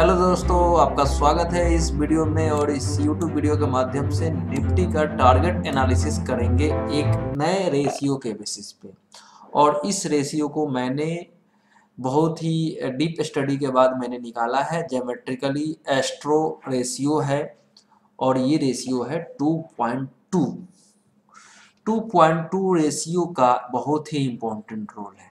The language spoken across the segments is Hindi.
हेलो दोस्तों, आपका स्वागत है इस वीडियो में। और इस YouTube वीडियो के माध्यम से निफ्टी का टारगेट एनालिसिस करेंगे एक नए रेशियो के बेसिस पे। और इस रेशियो को मैंने बहुत ही डीप स्टडी के बाद मैंने निकाला है। ज्योमेट्रिकली एस्ट्रो रेशियो है और ये रेशियो है 2.2। 2.2 रेशियो का बहुत ही इम्पोर्टेंट रोल है।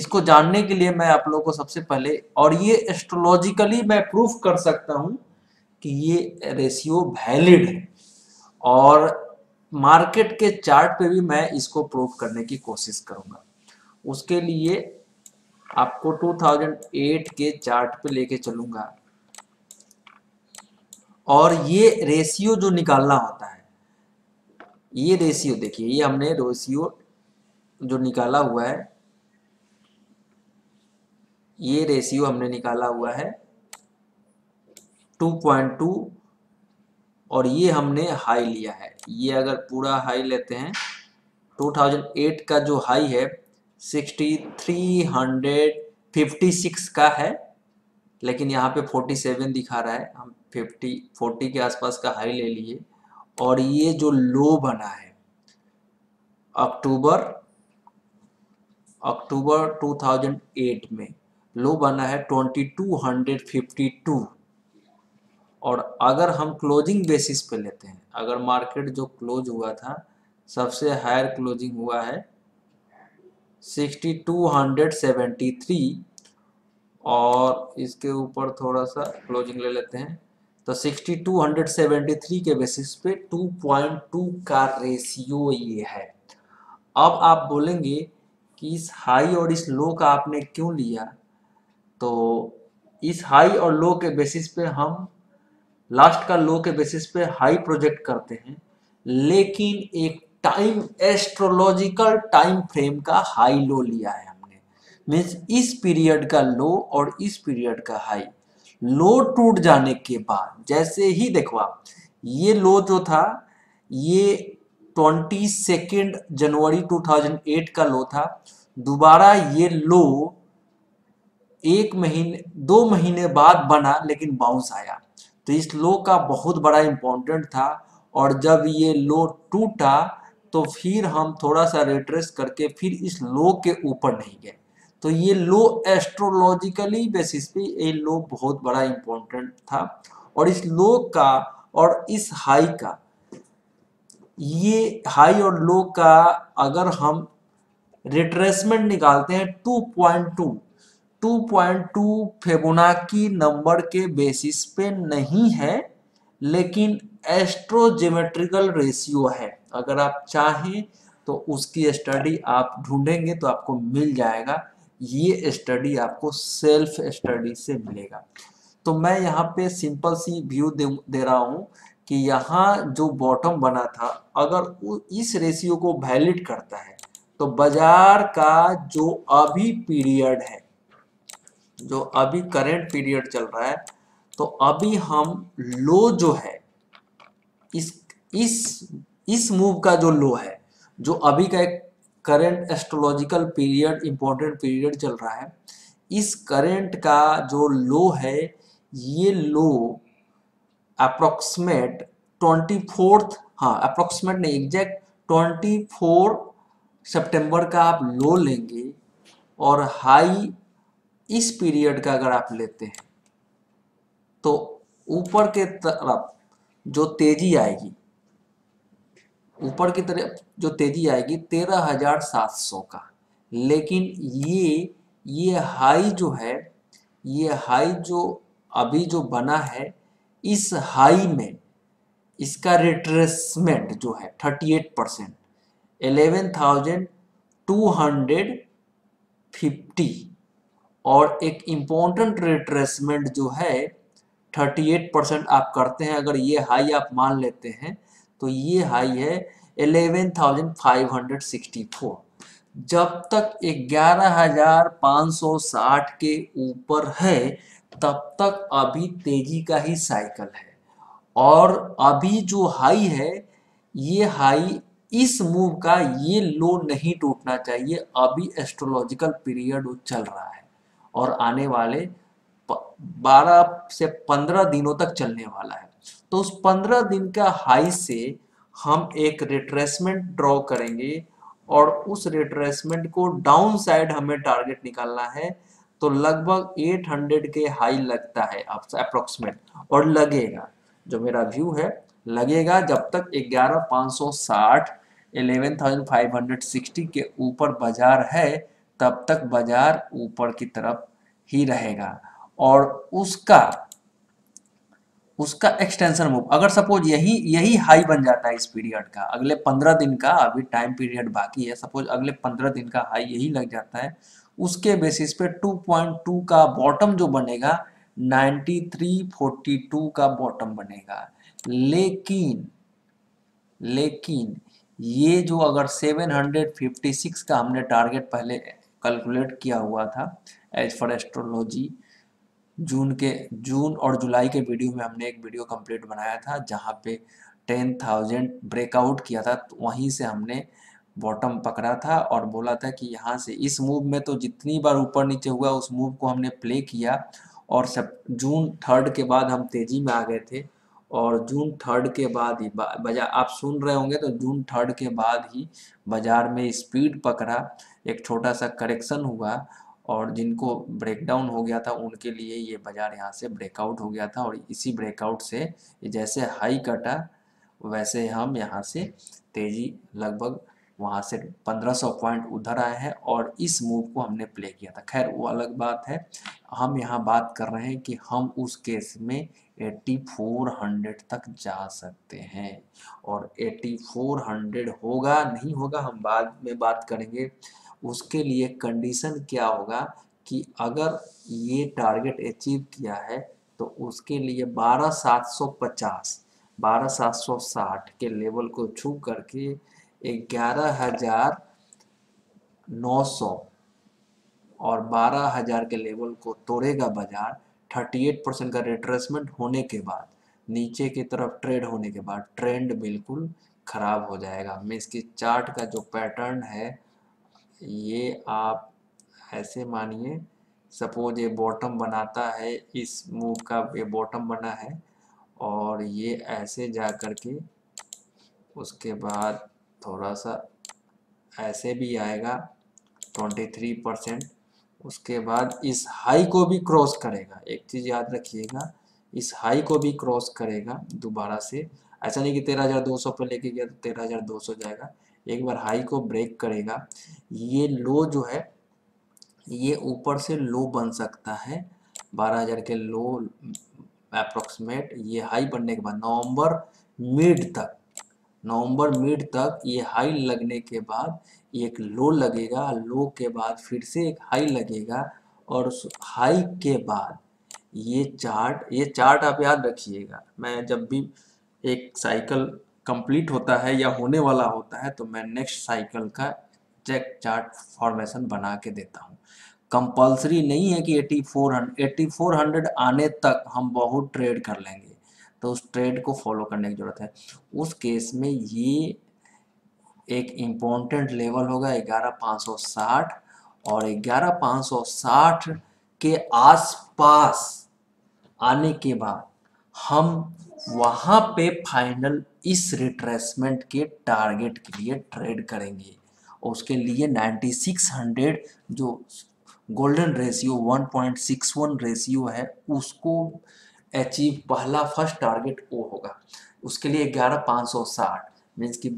इसको जानने के लिए मैं आप लोगों को सबसे पहले, और ये एस्ट्रोलॉजिकली मैं प्रूफ कर सकता हूं कि ये रेशियो वैलिड है, और मार्केट के चार्ट पे भी मैं इसको प्रूफ करने की कोशिश करूंगा। उसके लिए आपको 2008 के चार्ट पे लेके चलूंगा, और ये रेशियो जो निकालना होता है, ये रेशियो देखिए, ये हमने रेशियो जो निकाला हुआ है, ये रेशियो हमने निकाला हुआ है 2.2, और ये हमने हाई लिया है। ये अगर पूरा हाई लेते हैं, 2008 का जो हाई है 6356 का है, लेकिन यहाँ पे 47 दिखा रहा है। हम 40 के आसपास का हाई ले लिए, और ये जो लो बना है अक्टूबर 2008 में लो बना है 2252। और अगर हम क्लोजिंग बेसिस पे लेते हैं, अगर मार्केट जो क्लोज हुआ था, सबसे हायर क्लोजिंग हुआ है 6273, और इसके ऊपर थोड़ा सा क्लोजिंग ले लेते हैं तो 6273 के बेसिस पे 2.2 का रेशियो ये है। अब आप बोलेंगे कि इस हाई और इस लो का आपने क्यों लिया? तो इस हाई और लो के बेसिस पे हम लास्ट का लो के बेसिस पे हाई प्रोजेक्ट करते हैं, लेकिन एक टाइम एस्ट्रोलॉजिकल टाइम फ्रेम का हाई लो लिया है हमने। मीन्स इस पीरियड का लो और इस पीरियड का हाई, लो टूट जाने के बाद जैसे ही देखो आप, ये लो जो था ये 22 जनवरी 2008 का लो था। दोबारा ये लो 1-2 महीने बाद बना, लेकिन बाउंस आया। तो इस लो का बहुत बड़ा इम्पोर्टेंट था, और जब ये लो टूटा तो फिर हम थोड़ा सा रिट्रेस करके फिर इस लो के ऊपर नहीं गए। तो ये लो एस्ट्रोलॉजिकली बेसिस पे ये लो बहुत बड़ा इम्पोर्टेंट था, और इस लो का और इस हाई का, ये हाई और लो का अगर हम रिट्रेसमेंट निकालते हैं 2.2 फिबोनाची नंबर के बेसिस पे नहीं है, लेकिन एस्ट्रो ज्योमेट्रिकल रेशियो है। अगर आप चाहें तो उसकी स्टडी आप ढूंढेंगे तो आपको मिल जाएगा। ये स्टडी आपको सेल्फ स्टडी से मिलेगा। तो मैं यहाँ पे सिंपल सी व्यू दे रहा हूँ कि यहाँ जो बॉटम बना था, अगर इस रेशियो को वैलिड करता है तो बाजार का जो अभी पीरियड है, जो अभी करेंट पीरियड चल रहा है, तो अभी हम लो जो है इस मूव का जो लो है, जो अभी का एक current astrological period important period चल रहा है, इस करेंट का जो लो है ये लो अप्रोक्सीमेट 24th, हाँ अप्रोक्सीमेट नहीं एग्जैक्ट 24 सितंबर का आप लो लेंगे, और हाई इस पीरियड का अगर आप लेते हैं तो ऊपर के तरफ जो तेजी आएगी, ऊपर की तरफ जो तेजी आएगी 13,700 का। लेकिन ये हाई जो है, ये हाई जो अभी जो बना है, इस हाई में इसका रिट्रेसमेंट जो है 38% 11,250, और एक इम्पोर्टेंट रिट्रेसमेंट जो है 38% आप करते हैं। अगर ये हाई आप मान लेते हैं तो ये हाई है 11,564। जब तक 11,560 के ऊपर है तब तक अभी तेजी का ही साइकिल है, और अभी जो हाई है ये हाई इस मूव का ये लो नहीं टूटना चाहिए। अभी एस्ट्रोलॉजिकल पीरियड चल रहा है, और आने वाले 12 से 15 दिनों तक चलने वाला है। तो उस 15 दिन का हाई से हम एक रिट्रेसमेंट ड्रॉ करेंगे और उस रिट्रेसमेंट को डाउन साइड हमें टारगेट निकालना है। तो लगभग 800 के हाई लगता है अप्रोक्सीमेट और लगेगा, जो मेरा व्यू है, लगेगा जब तक 11,560 11,560 के ऊपर बाजार है तब तक बाजार ऊपर की तरफ ही रहेगा। और उसका एक्सटेंशन मूव अगर सपोज यही हाई बन जाता है इस पीरियड का, अगले 15 दिन का, अभी टाइम पीरियड बाकी है, सपोज अगले 15 दिन का हाई यही लग जाता है, उसके बेसिस पे 2.2 का बॉटम जो बनेगा 93.42 का बॉटम बनेगा। लेकिन ये जो अगर 756 का हमने टारगेट पहले कैलकुलेट किया हुआ था एज फॉर एस्ट्रोलॉजी, जून और जुलाई के वीडियो में हमने एक वीडियो कंप्लीट बनाया था जहाँ पे 10,000 ब्रेकआउट किया था, तो वहीं से हमने बॉटम पकड़ा था और बोला था कि यहाँ से इस मूव में तो जितनी बार ऊपर नीचे हुआ उस मूव को हमने प्ले किया और जून 3 के बाद हम तेजी में आ गए थे। और जून 3 के बाद ही बाजार, आप सुन रहे होंगे तो जून 3 के बाद ही बाजार में स्पीड पकड़ा, एक छोटा सा करेक्शन हुआ और जिनको ब्रेकडाउन हो गया था उनके लिए ये बाजार यहाँ से ब्रेकआउट हो गया था और इसी ब्रेकआउट से जैसे हाई कटा वैसे हम यहाँ से तेजी लगभग वहाँ से 1500 पॉइंट उधर आए हैं और इस मूव को हमने प्ले किया था। खैर वो अलग बात है, हम यहाँ बात कर रहे हैं कि हम उस केस में 8400 तक जा सकते हैं और 8400 होगा नहीं होगा हम बाद में बात करेंगे। उसके लिए कंडीशन क्या होगा कि अगर ये टारगेट अचीव किया है तो उसके लिए 12750 12760 के लेवल को छू करके 11,900 और 12,000 के लेवल को तोड़ेगा बाजार 38% का रिट्रेसमेंट होने के बाद, नीचे की तरफ ट्रेड होने के बाद ट्रेंड बिल्कुल खराब हो जाएगा। मैं इसकी चार्ट का जो पैटर्न है ये आप ऐसे मानिए, सपोज ये बॉटम बनाता है, इस मूव का ये बॉटम बना है और ये ऐसे जा करके उसके बाद थोड़ा सा ऐसे भी आएगा 23%, उसके बाद इस हाई को भी क्रॉस करेगा। एक चीज़ याद रखिएगा, इस हाई को भी क्रॉस करेगा दोबारा से, ऐसा नहीं कि 13,200 पर लेके गया तो 13,200 जाएगा, एक बार हाई को ब्रेक करेगा। ये लो जो है ये ऊपर से लो बन सकता है 12,000 के लो अप्रोक्सीमेट, ये हाई बनने के बाद नवंबर मिड तक ये हाई लगने के बाद एक लो लगेगा, लो के बाद फिर से एक हाई लगेगा और हाई के बाद ये चार्ट आप याद रखिएगा, मैं जब भी एक साइकिल कंप्लीट होता है या होने वाला होता है तो मैं नेक्स्ट साइकिल का चेक चार्ट फॉर्मेशन बना के देता हूँ। कंपल्सरी नहीं है कि 8400 आने तक हम बहुत ट्रेड कर लेंगे, तो उस ट्रेड को फॉलो करने की ज़रूरत है। उस केस में ये एक इम्पोर्टेंट लेवल होगा 11,560 और 11,560 के आसपास आने के बाद हम वहाँ पे फाइनल इस रिट्रेसमेंट के टारगेट के लिए ट्रेड करेंगे। उसके लिए 9600 जो गोल्डन रेशियो 1.61 रेशियो है उसको अचीव फर्स्ट टारगेट वो होगा। उसके लिए 11,560 मीन्स कि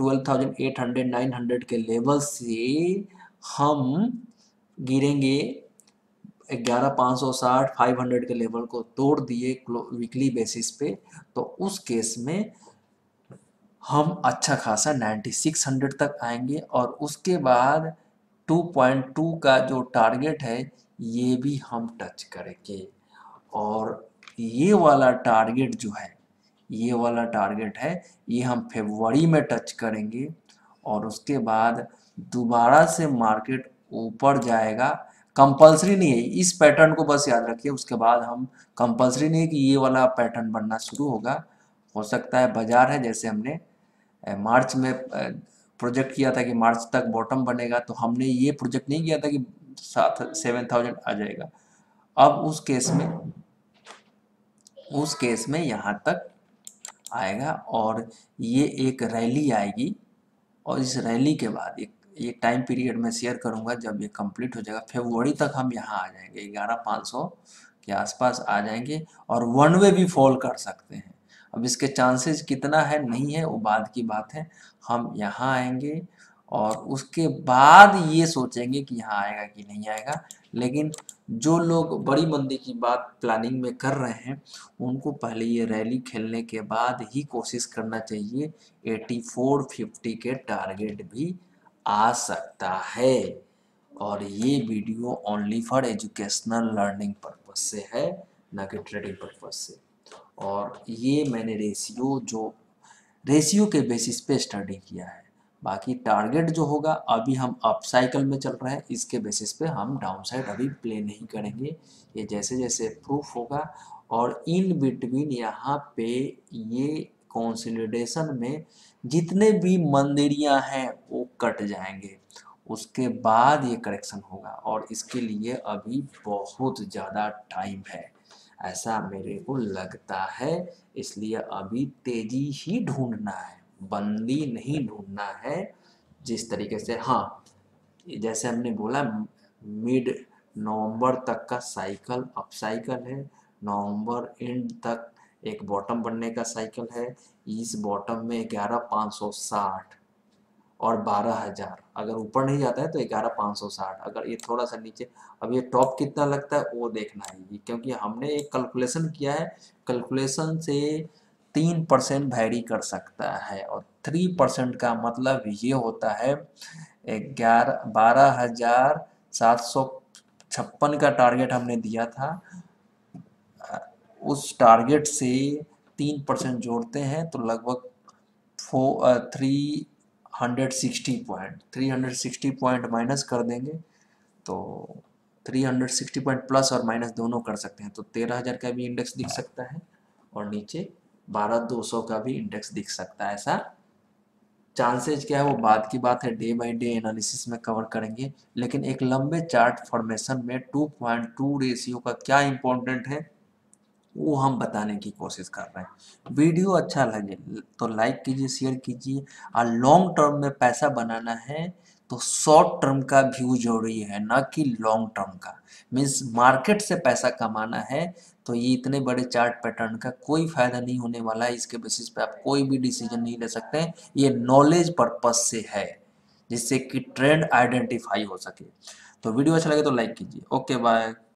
12,800 के लेवल से हम गिरेंगे 11,560 के लेवल को तोड़ दिए वीकली बेसिस पे, तो उस केस में हम अच्छा खासा 9600 तक आएंगे और उसके बाद 2.2 का जो टारगेट है ये भी हम टच करेंगे। और ये वाला टारगेट है ये हम फरवरी में टच करेंगे और उसके बाद दोबारा से मार्केट ऊपर जाएगा। कंपलसरी नहीं है, इस पैटर्न को बस याद रखिए, उसके बाद हम कंपलसरी नहीं है कि ये वाला पैटर्न बनना शुरू होगा। हो सकता है बाजार है, जैसे हमने मार्च में प्रोजेक्ट किया था कि मार्च तक बॉटम बनेगा, तो हमने ये प्रोजेक्ट नहीं किया था कि 7,000 आ जाएगा। अब उस केस में यहाँ तक आएगा और ये एक रैली आएगी और इस रैली के बाद ये टाइम पीरियड में शेयर करूँगा जब ये कंप्लीट हो जाएगा। फरवरी तक हम यहाँ आ जाएंगे 11,500 के आसपास आ जाएंगे और वन वे भी फॉल कर सकते हैं। अब इसके चांसेस कितना है नहीं है वो बाद की बात है। हम यहाँ आएंगे और उसके बाद ये सोचेंगे कि यहाँ आएगा कि नहीं आएगा। लेकिन जो लोग बड़ी मंदी की बात प्लानिंग में कर रहे हैं उनको पहले ये रैली खेलने के बाद ही कोशिश करना चाहिए। 8450 के टारगेट भी आ सकता है। और ये video only for educational learning purpose से है, ना कि ट्रेडिंग पर्पस से। और ये मैंने रेशियो के बेसिस पे स्टडी किया है। बाकी टारगेट जो होगा, अभी हम अप साइकिल में चल रहे हैं, इसके बेसिस पे हम डाउन साइड अभी प्ले नहीं करेंगे। ये जैसे जैसे प्रूफ होगा और इन बिटवीन यहाँ पे ये कॉन्सोलिडेशन में जितने भी मंदिरियाँ हैं वो कट जाएंगे, उसके बाद ये करेक्शन होगा। और इसके लिए अभी बहुत ज़्यादा टाइम है ऐसा मेरे को लगता है। इसलिए अभी तेज़ी ही ढूंढना है, बंदी नहीं ढूंढना है। जिस तरीके से, हाँ जैसे हमने बोला मिड नवंबर तक का साइकिल अप साइकिल है, नवंबर एंड तक एक बॉटम बनने का साइकिल है। इस बॉटम में 11,560 और 12,000, अगर ऊपर नहीं जाता है तो 11,560, अगर ये थोड़ा सा नीचे, अब ये टॉप कितना लगता है वो देखना है, क्योंकि हमने एक कैलकुलेशन किया है। कैलकुलेशन से 3% वैरी कर सकता है और 3% का मतलब ये होता है 12,756 का टारगेट हमने दिया था। उस टारगेट से 3% जोड़ते हैं तो लगभग 360 पॉइंट, 360 पॉइंट माइनस कर देंगे तो 360 पॉइंट प्लस और माइनस दोनों कर सकते हैं। तो 13,000 का भी इंडेक्स दिख सकता है और नीचे 12,200 का भी इंडेक्स दिख सकता है। ऐसा चांसेज क्या है वो बाद की बात है, डे बाय डे एनालिसिस में कवर करेंगे। लेकिन एक लंबे चार्ट फॉर्मेशन में 2.2 रेशियो का क्या इम्पोर्टेंट है वो हम बताने की कोशिश कर रहे हैं। वीडियो अच्छा लगे तो लाइक कीजिए, शेयर कीजिए। और लॉन्ग टर्म में पैसा बनाना है तो शॉर्ट टर्म का व्यू जरूरी है, ना कि लॉन्ग टर्म का। मीन्स मार्केट से पैसा कमाना है तो ये इतने बड़े चार्ट पैटर्न का कोई फ़ायदा नहीं होने वाला है। इसके बेसिस पे आप कोई भी डिसीजन नहीं ले सकते हैं। ये नॉलेज पर्पस से है जिससे कि ट्रेंड आइडेंटिफाई हो सके। तो वीडियो अच्छा लगे तो लाइक कीजिए। Okay, bye.